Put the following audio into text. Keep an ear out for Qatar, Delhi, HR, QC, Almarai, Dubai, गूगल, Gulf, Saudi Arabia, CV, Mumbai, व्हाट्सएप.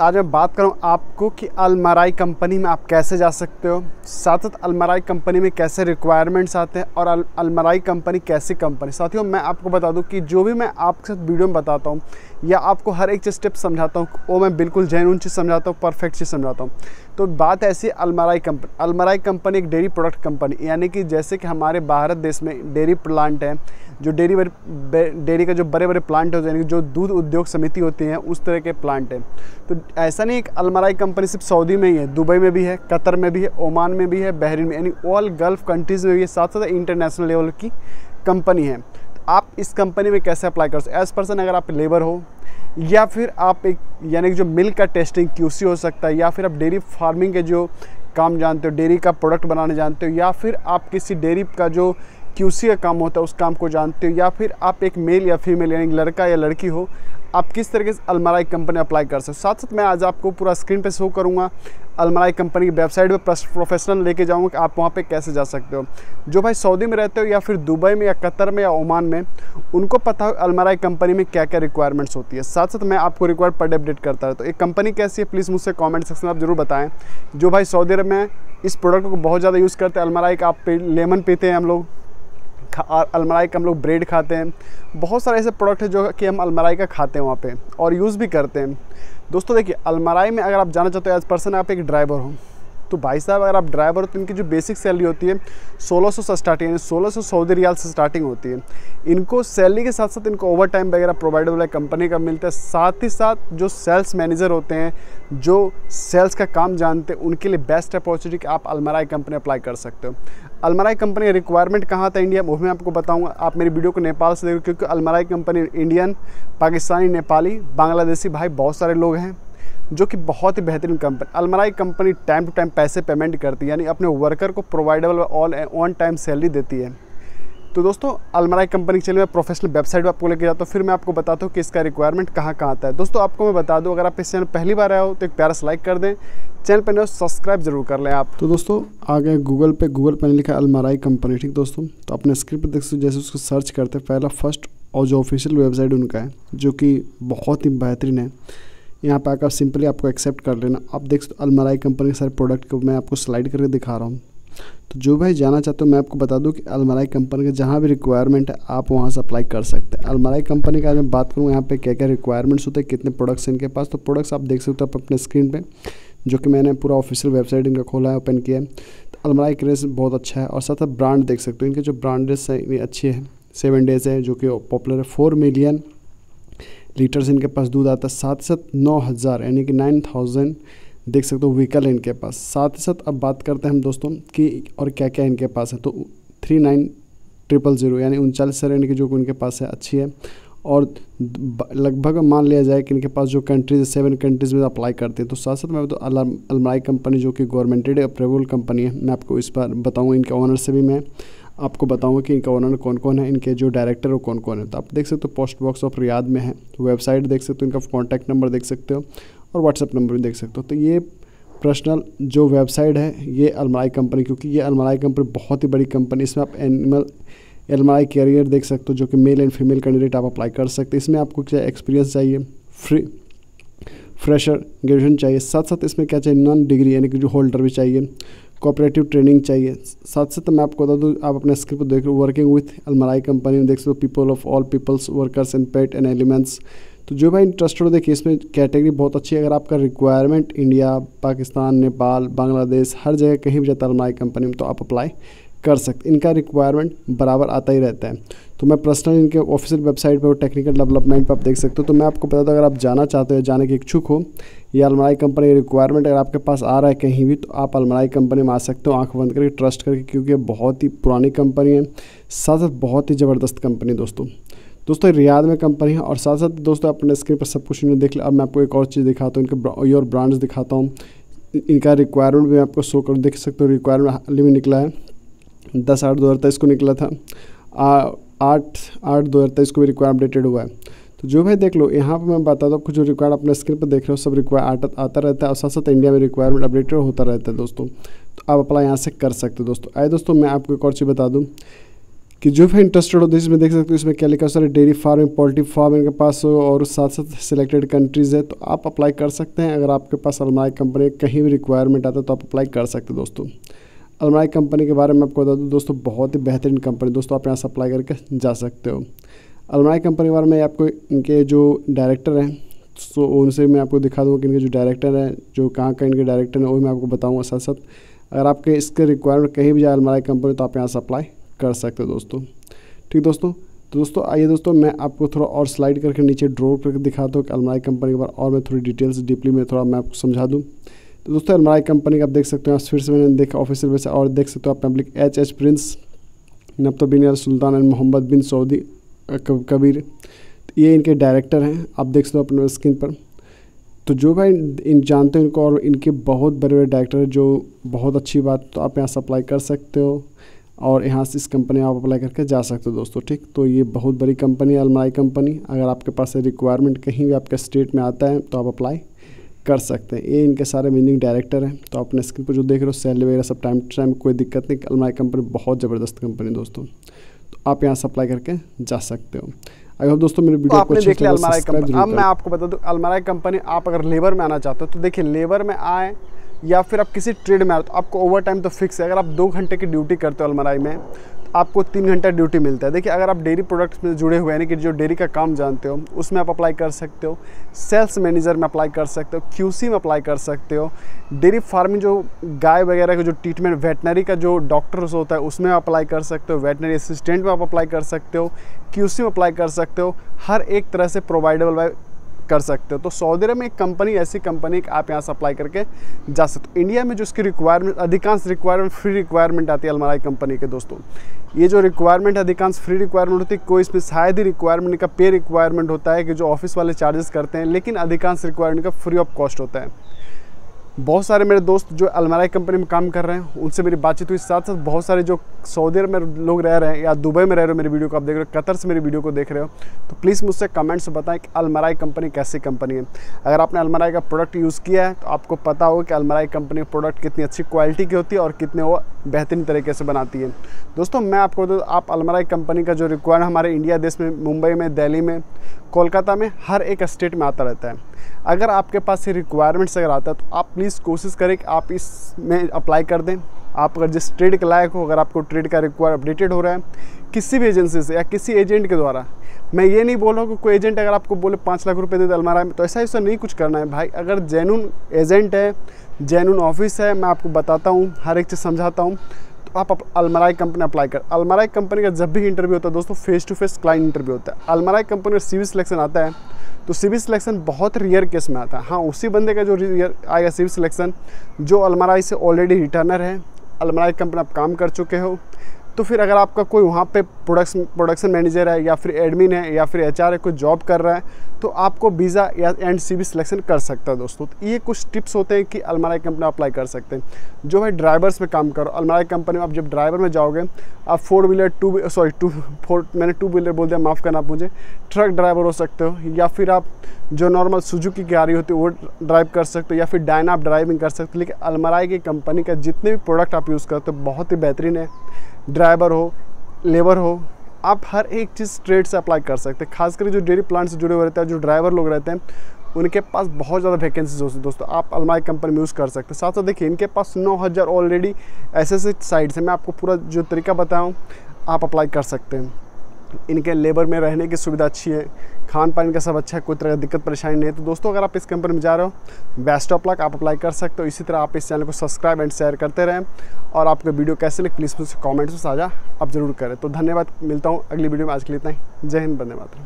आज मैं बात करूँ आपको कि अलमराई कंपनी में आप कैसे जा सकते हो, साथ साथ अलमराई कंपनी में कैसे रिक्वायरमेंट्स आते हैं और अलमराई कंपनी कैसी कंपनी। साथियों मैं आपको बता दूं कि जो भी मैं आपके साथ वीडियो में बताता हूं या आपको हर एक चीज़ स्टेप समझाता हूं, वो मैं बिल्कुल जेन्युइन चीज़ समझाता हूँ, परफेक्ट चीज़ समझाता हूँ। तो बात ऐसी अलमराई कंपनी एक डेयरी प्रोडक्ट कंपनी, यानी कि जैसे कि हमारे भारत देश में डेयरी प्लांट है, जो डेयरी का जो बड़े बड़े प्लांट होते हैं, जो दूध उद्योग समिति होती हैं, उस तरह के प्लांट हैं। तो ऐसा नहीं एक अलमराई कंपनी सिर्फ सऊदी में ही है, दुबई में भी है, कतर में भी है, ओमान में भी है, बहरीन में, यानी ऑल गल्फ़ कंट्रीज़ में भी है, साथ साथ इंटरनेशनल लेवल की कंपनी है। तो आप इस कंपनी में कैसे अप्लाई कर सकते एज़ पर्सन? अगर आप लेबर हो या फिर आप एक यानी कि जो मिल्क का टेस्टिंग QC हो सकता है, या फिर आप डेयरी फार्मिंग के जो काम जानते हो, डेयरी का प्रोडक्ट बनाने जानते हो, या फिर आप किसी डेयरी का जो QC का काम होता है उस काम को जानते हो, या फिर आप एक मेल या फीमेल यानी लड़का या लड़की हो, आप किस तरीके से अलमराई कंपनी अप्लाई कर सकते हो। साथ साथ मैं आज आपको पूरा स्क्रीन पे शो करूँगा, अलमराई कंपनी की वेबसाइट पे प्रोफेशनल लेके जाऊँगा कि आप वहाँ पे कैसे जा सकते हो। जो भाई सऊदी में रहते हो या फिर दुबई में या कतर में या ओमान में, उनको पता हो अलमराई कंपनी में क्या क्या रिक्वायरमेंट्स होती है। साथ साथ मैं आपको रिक्वायरमेंट पर अपडेट करता रहता हूँ। एक कंपनी कैसी है प्लीज़ मुझसे कॉमेंट सेक्शन में आप ज़रूर बताएँ। जो भाई सऊदी अरब में इस प्रोडक्ट को बहुत ज़्यादा यूज़ करते हैं, अलमराई का आप लेमन पीते हैं, हम लोग अलमराई का हम लोग ब्रेड खाते हैं, बहुत सारे ऐसे प्रोडक्ट हैं जो कि हम अलमराई का खाते हैं वहाँ पे और यूज़ भी करते हैं। दोस्तों देखिए, अलमराई में अगर आप जाना चाहते हो एज पर्सन आप एक ड्राइवर हो, तो भाई साहब अगर आप ड्राइवर हो तो इनकी जो बेसिक सैलरी होती है 1600 से स्टार्टिंग, यानी 1600 सऊदी रियाल से स्टार्टिंग होती है। इनको सैलरी के साथ साथ इनको ओवर टाइम वगैरह प्रोवाइडेबल है कंपनी का मिलता है। साथ ही साथ जो सेल्स मैनेजर होते हैं, जो सेल्स का काम जानते हैं, उनके लिए बेस्ट अपॉर्चुनिटी कि आप अलमराई कंपनी अप्लाई कर सकते हो। अलमराई कंपनी रिक्वायरमेंट कहाँ था इंडिया, वो मैं आपको बताऊँगा। आप मेरी वीडियो को नेपाल से देखो, क्योंकि Almarai company Indian, Pakistani, Nepali, Bangladeshi भाई बहुत सारे लोग हैं जो कि बहुत ही बेहतरीन company. Almarai company time to time पैसे पेमेंट करती है, यानी अपने वर्कर को प्रोवाइडेबल ऑल ऑन टाइम सैलरी देती है। तो दोस्तों अलमराई कंपनी चलिए मैं प्रोफेशनल वेबसाइट पर आपको लेके जाता हूँ, फिर मैं आपको बताता हूँ कि इसका रिक्वायरमेंट कहाँ कहाँ आता है। दोस्तों आपको मैं बता दूँ, अगर आप इस चैनल पहली बार आए हो तो एक प्यारा से लाइक कर दें, चैनल पर सब्सक्राइब जरूर कर लें आप। तो दोस्तों आ गए गूगल पे, गूगल पर लिखा अलमराई कंपनी, ठीक दोस्तों। तो अपने स्क्रीन पर देख सकते जैसे उसको सर्च करते हैं पहला फर्स्ट, और जो ऑफिशियल वेबसाइट उनका है जो कि बहुत ही बेहतरीन है। यहाँ पर आकर सिंपली आपको एक्सेप्ट कर लेना। आप देख सकते हो अलमराई कंपनी के सारे प्रोडक्ट को मैं आपको स्लाइड करके दिखा रहा हूँ। तो जो भाई जाना चाहते हो मैं आपको बता दूँ कि अलमराई कंपनी का जहाँ भी रिक्वायरमेंट है आप वहाँ से अप्लाई कर सकते हैं। अलमराई कंपनी का मैं बात करूँ यहाँ पे क्या क्या रिक्वायरमेंट्स होते हैं, कितने प्रोडक्ट्स इनके पास, तो प्रोडक्ट्स आप देख सकते हो आप अपने स्क्रीन पर, जो कि मैंने पूरा ऑफिशियल वेबसाइट इनका खोला है, ओपन किया है। तो अलमराई क्रेज बहुत अच्छा है, और साथ ब्रांड देख सकते हो इनके, जो ब्रांडेस है ये अच्छे हैं। 7 डेज़ है जो कि पॉपुलर है, 4 मिलियन लीटर्स इनके पास दूध आता है। साथ ही साथ 9000 यानी कि 9000 देख सकते हो व्हीकल इनके पास। साथ ही साथ अब बात करते हैं हम दोस्तों कि और क्या क्या इनके पास है, तो 39000 यानी 39,000 यानी कि जो इनके पास है अच्छी है। और लगभग मान लिया जाए कि इनके पास जो कंट्रीज 7 कंट्रीज़ में अप्लाई करते हैं। तो साथ साथ मैं तो अलमराई कंपनी जो कि गवर्नमेंटेड अप्रूवल कंपनी है, मैं आपको इस बार बताऊँगा। इनके ऑनर से भी मैं आपको बताऊंगा कि इनका ओनर कौन कौन है, इनके जो डायरेक्टर वो कौन कौन है। तो आप देख सकते हो पोस्ट बॉक्स ऑफ रियाद में है, तो वेबसाइट देख सकते हो, इनका कॉन्टैक्ट नंबर देख सकते हो और व्हाट्सएप नंबर भी देख सकते हो। तो ये पर्सनल जो वेबसाइट है ये अलमराई कंपनी, क्योंकि ये अलमराई कंपनी बहुत ही बड़ी कंपनी, इसमें आप एनिमल अलमराई कैरियर देख सकते हो, जो कि मेल एंड फीमेल कैंडिडेट आप अप्लाई कर सकते हो। इसमें आपको क्या एक्सपीरियंस चाहिए, फ्री फ्रेशर ग्रेजुएशन चाहिए, साथ साथ इसमें क्या चाहिए नॉन डिग्री यानी कि जो होल्डर भी चाहिए, कोऑपरेटिव ट्रेनिंग चाहिए। साथ साथ मैं आपको बता दूँ, आप अपने स्क्रीन पर देख रहे हो वर्किंग विथ अलमराई कंपनी में देख सकते हो people of all peoples workers and pet and elements. तो जो भाई इंटरेस्टेड हो देखिए इसमें कैटेगरी बहुत अच्छी है। अगर आपका रिक्वायरमेंट इंडिया, पाकिस्तान, नेपाल, बांग्लादेश हर जगह कहीं भी जाता है अलमराई कंपनी में तो आप अप्लाई कर सकते, इनका रिक्वायरमेंट बराबर आता ही रहता है। तो मैं पर्सनल इनके ऑफिशियल वेबसाइट पर और टेक्निकल डेवलपमेंट पर आप देख सकते हो। तो मैं आपको बता दूँ अगर आप जाना चाहते हो, जाने के इच्छुक हो, या अलमराई कंपनी रिक्वायरमेंट अगर आपके पास आ रहा है कहीं भी, तो आप अलमराई कंपनी में आ सकते हो आंख बंद करके ट्रस्ट करके, क्योंकि बहुत ही पुरानी कंपनी है, साथ साथ बहुत ही ज़बरदस्त कंपनी दोस्तों रियाद में कंपनी है। और साथ साथ दोस्तों अपने स्क्रीन पर सब कुछ इन्होंने देख लिया। अब मैं आपको एक और चीज़ दिखाता हूँ, इनके और ब्रांड्स दिखाता हूँ, इनका रिक्वायरमेंट भी आपको शो कर देख सकते हो। रिक्वायरमेंट हाल में निकला है 10/8/2023 को निकला था, 8/8/2023 को भी रिक्वायर अपडेटेड हुआ है। तो जो भाई देख लो यहाँ पर मैं बता दूँ आपको, जो रिक्वायर अपने स्क्रीन पर देख रहे हो सब रिक्वायर आता रहता है, और साथ साथ इंडिया में रिक्वायरमेंट अपडेटेड होता रहता है दोस्तों। तो आप अप्लाई यहाँ से कर सकते हो दोस्तों। आए दोस्तों मैं आपको एक और चीज़ बता दूँ कि जो भी इंटरेस्टेड हो तो इसमें देख सकते हो। इसमें क्या लिखा है सारे डेयरी फार्म पोल्ट्री फार्म इनके पास हो और साथ साथ सिलेक्टेड कंट्रीज़ है तो आप अप्लाई कर सकते हैं। अगर आपके पास अलमारी कंपनी कहीं भी रिक्वायरमेंट आता है तो आप अप्लाई कर सकते हो। दोस्तों अलमारी कंपनी के बारे में आपको बता दूँ दोस्तों, बहुत ही बेहतरीन कंपनी दोस्तों, आप यहाँ से अप्लाई करके जा सकते हो। अलमारी कंपनी के बारे में आपको इनके जो डायरेक्टर हैं सो उनसे मैं आपको दिखा दूँगा कि इनके जो डायरेक्टर हैं जो कहाँ का इनके डायरेक्टर हैं वो मैं आपको बताऊँगा। साथ साथ अगर आपके इसके रिक्वायरमेंट कहीं भी जाए अलमारी कंपनी तो आप यहाँ से अप्लाई कर सकते हो दोस्तों। ठीक दोस्तों, तो दोस्तों आइए दोस्तों मैं आपको थोड़ा और स्लाइड करके नीचे ड्रॉ करके दिखाता हूँ कि अलमारी कंपनी के बारे और मैं थोड़ी डिटेल्स डीपली में थोड़ा मैं आपको समझा दूँ। तो दोस्तों अलमारी कंपनी का आप देख सकते हो, आप फिर से मैंने देखा ऑफिसर वैसे और देख सकते हो आप पब्लिक H प्रिंस नब्त बिन सुल्तान and Mohammad bin Saudi Kabir, ये इनके डायरेक्टर हैं। आप देख सकते हो अपने स्क्रीन पर। तो जो भाई इन जानते हो इनको और इनके बहुत बड़े बड़े डायरेक्टर हैं जो बहुत अच्छी बात, तो आप यहाँ से अप्लाई कर सकते हो और यहाँ से इस कंपनी में आप अप्लाई करके जा सकते हो दोस्तों। ठीक, तो ये बहुत बड़ी कंपनी है अलमारी कंपनी। अगर आपके पास रिक्वायरमेंट कहीं भी आपके स्टेट में आता है तो आप अप्लाई कर सकते हैं। ये इनके सारे मैनेजिंग डायरेक्टर हैं। तो अपने स्क्रीन पर जो देख रहे हो सैलरी वगैरह सब टाइम टू टाइम, कोई दिक्कत नहीं। अलमारी कंपनी बहुत ज़बरदस्त कंपनी है दोस्तों, तो आप यहाँ से अप्लाई करके जा सकते हो। आई होप दोस्तों मेरे वीडियो को अच्छे लगा, सब्सक्राइब जरूर करें। अब मैं आपको बता दूँ अलमारी कंपनी आप अगर लेबर में आना चाहते हो तो देखिए लेबर में आए या फिर आप किसी ट्रेड में आए तो आपको ओवर टाइम तो फिक्स है। अगर आप 2 घंटे की ड्यूटी करते हो अलमारी में तो आपको 3 घंटा ड्यूटी मिलता है। देखिए अगर आप डेयरी प्रोडक्ट्स में जुड़े हुए यानी कि जो डेयरी का काम जानते हो उसमें आप अप्लाई कर सकते हो, सेल्स मैनेजर में अप्लाई कर सकते हो, QC में अप्लाई कर सकते हो, डेयरी फार्मिंग जो गाय वगैरह का जो ट्रीटमेंट वेटनरी का जो डॉक्टर्स होता है उसमें आप अप्लाई कर सकते हो, वेटनरी असिस्टेंट में आप अप्लाई कर सकते हो, QC में अप्लाई कर सकते हो, हर एक तरह से प्रोवाइडेबल बाय कर सकते हो। तो सऊदी अरब में एक कंपनी ऐसी कंपनी कि आप यहाँ से अप्लाई करके जा सकते हो। इंडिया में जो इसकी रिक्वायरमेंट अधिकांश रिक्वायरमेंट फ्री रिक्वायरमेंट आती है अलमारी कंपनी के दोस्तों। ये जो रिक्वायरमेंट अधिकांश फ्री रिक्वायरमेंट होती है, कोई इसमें शायद ही रिक्वायरमेंट का पे रिक्वायरमेंट होता है कि जो ऑफिस वाले चार्जेस करते हैं, लेकिन अधिकांश रिक्वायरमेंट का फ्री ऑफ कॉस्ट होता है। बहुत सारे मेरे दोस्त जो अलमारी कंपनी में काम कर रहे हैं उनसे मेरी बातचीत हुई। साथ साथ बहुत सारे जो सऊदी अरब में लोग रह रहे हैं या दुबई में रह रहे हो मेरी वीडियो को आप देख रहे हो, कतर से मेरी वीडियो को देख रहे हो, तो प्लीज़ मुझसे कमेंट्स बताएं कि अलमारी कंपनी कैसी कंपनी है। अगर आपने अलमारी का प्रोडक्ट यूज़ किया है तो आपको पता होगा कि अलमारी कंपनी प्रोडक्ट कितनी अच्छी क्वालिटी की होती है और कितने वो बेहतरीन तरीके से बनाती है। दोस्तों मैं आपको बता दूँ आप अलमारी कंपनी का जो रिक्वायरमेंट हमारे इंडिया देश में मुंबई में, दिल्ली में, कोलकाता में, हर एक स्टेट में आता रहता है। अगर आपके पास ये रिक्वायरमेंट्स अगर आता है तो आप प्लीज़ कोशिश करें कि आप इसमें अप्लाई कर दें। आप अगर जिस ट्रेड के लायक हो, अगर आपको ट्रेड का रिक्वायर अपडेटेड हो रहा है किसी भी एजेंसी से या किसी एजेंट के द्वारा, मैं ये नहीं बोल रहा हूँ कि कोई एजेंट अगर आपको बोले 5 लाख रुपए दे दे अलमारी में, तो ऐसा नहीं कुछ करना है भाई। अगर जेन्युइन एजेंट है, जेन्युइन ऑफिस है, मैं आपको बताता हूँ, हर एक चीज़ समझाता हूँ, तो आप अलमारी कंपनी अप्लाई कर। अलमारी कंपनी का जब भी इंटरव्यू होता है दोस्तों face to face client interview होता है। अलमारी कंपनी का CV सिलेक्शन आता है तो CV सिलेक्शन बहुत रेयर केस में आता है। हाँ, उसी बंदे का जो रेयर आएगा CV सिलेक्शन जो अलमारी से ऑलरेडी रिटर्नर है, अलमारी कंपनी आप काम कर चुके हो, तो फिर अगर आपका कोई वहाँ पे प्रोडक्शन मैनेजर है या फिर एडमिन है या फिर HR है, कोई जॉब कर रहा है, तो आपको वीज़ा या एंड CV सिलेक्शन कर सकता है दोस्तों। तो ये कुछ टिप्स होते हैं कि अलमारी कंपनी अप्लाई कर सकते हैं। जो है ड्राइवर्स में काम करो, अलमारी कंपनी में आप जब ड्राइवर में जाओगे आप 2 व्हीलर बोल दिया, माफ़ करना आप मुझे, ट्रक ड्राइवर हो सकते हो या फिर आप जो नॉर्मल सुजुकी की गाड़ी होती है वो ड्राइव कर सकते हो या फिर डायना आप ड्राइविंग कर सकते हो। लेकिन अलमारी की कंपनी का जितने भी प्रोडक्ट आप यूज़ करते हो बहुत ही बेहतरीन है। ड्राइवर हो, लेबर हो, आप हर एक चीज़ ट्रेड से अप्लाई कर सकते हैं। खासकर जो डेयरी प्लांट से जुड़े हुए रहते हैं, जो ड्राइवर लोग रहते हैं, उनके पास बहुत ज़्यादा वैकेंसीज होती है दोस्तों, आप अलमारी कंपनी में यूज़ कर सकते हैं। साथ साथ देखिए इनके पास 9000 ऑलरेडी ऐसे साइट्स हैं। मैं आपको पूरा जो तरीका बताऊँ आप अप्लाई कर सकते हैं। इनके लेबर में रहने की सुविधा अच्छी है, खान पान का सब अच्छा है, कोई तरह की दिक्कत परेशानी नहीं है। तो दोस्तों अगर आप इस कंपनी में जा रहे हो बेस्ट ऑफ लक, आप अप्लाई कर सकते हो। इसी तरह आप इस चैनल को सब्सक्राइब एंड शेयर करते रहें और आपके वीडियो कैसे लगे प्लीज़ मुझसे कमेंट्स में साझा आप जरूर करें। तो धन्यवाद, मिलता हूँ अगली वीडियो में। आज के लिए इतना ही, जय हिंद, वंदे मातरम।